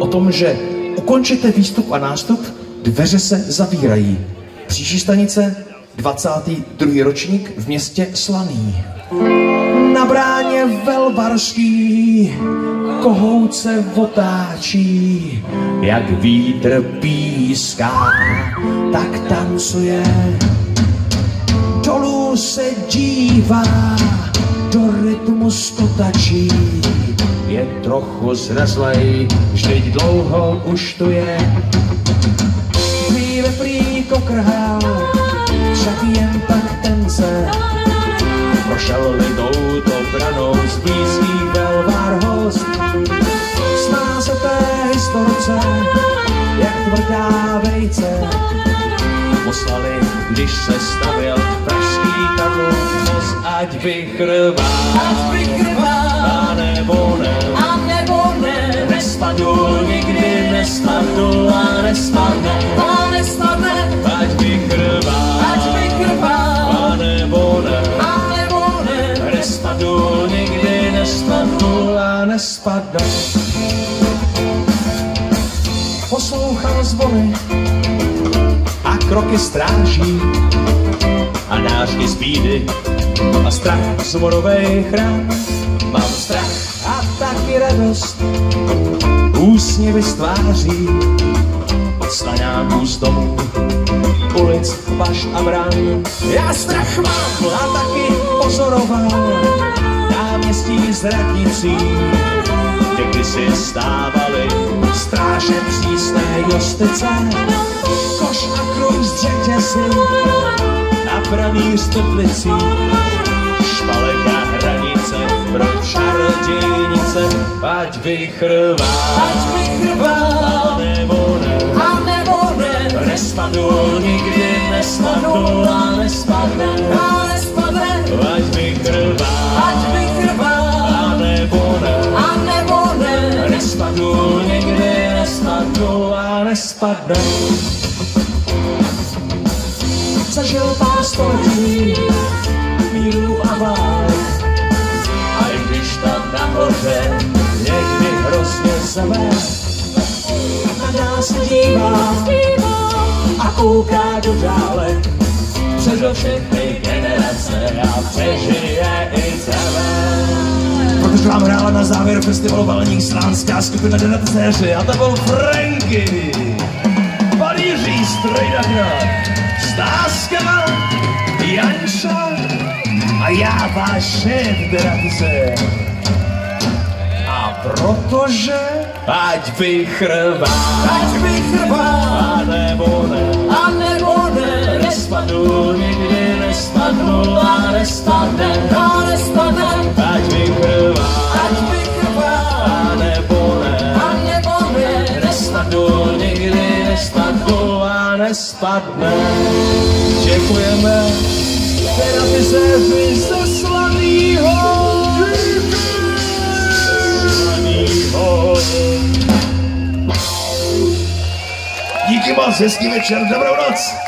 o tom, že ukončíte výstup a nástup, dveře se zavírají. Příští stanice, 22. ročník v městě Slaný. Na bráně velvarský kohout se otáčí, jak vítr píská, tak tancuje. Dolů se dívá, do rytmu skotačí, je trochu zrazlej, vždyť dlouho už tu je. Prý ve prýko krhal, však jen tak tence, prošel touto branou z blízký velvár host. Sná se té historce, jak tvrdá vejce, poslali, když se stavil pražský Karlův most. Ať vychrvá, a nebo ne, nespadl nikdy, nespadl a nespadne, a nespadne. Ať vychrvá, a nebo ne, nespadl nikdy, nespadl a nespadne. Poslouchal zvony a kroky stráží a nářky z bídy a strach z morovej chrám. Mám strach a taky radost, úsměvy stváří od slaňáků z domů, ulic, baš a brán. Já strach mám a taky pozoroval náměstí z radnicí, kde kdysi stávaly stráže přísné justice. Koš a kruh z řetězy na pravý stodlicí, špalek a hranice pro čarodějnice. Ať vychrvá, a nebo ne, nespadl nikdy, nespadl a nespadne, a nespadne. Ať vychrvá, a nebo ne, nespadl nikdy, nespadl a nespadne. Zažil pár století míru a válek, a i když tam nahoře někdy hrozně zeme, na nás dívá a kouká do dálek. Přežil všechny generace a přežije i zeme. Protože vám hrála na závěr festivalu Valník Slánská skupina Deratizéři a to byl Frenky, pan Jiří Strojnach, Stáskeva, Janša a já váš šéf Deratizér. A protože ať vychrvá, a nebo ne, nespadl nikdy, nespadl a nespadne, a nespadne. Ať vychrvá, a nebo ne, nespadl nikdy, nespadl a nespadne. Děkujeme Deratizéři ze Slaného. Díky moc, hezký večer, dobrou noc.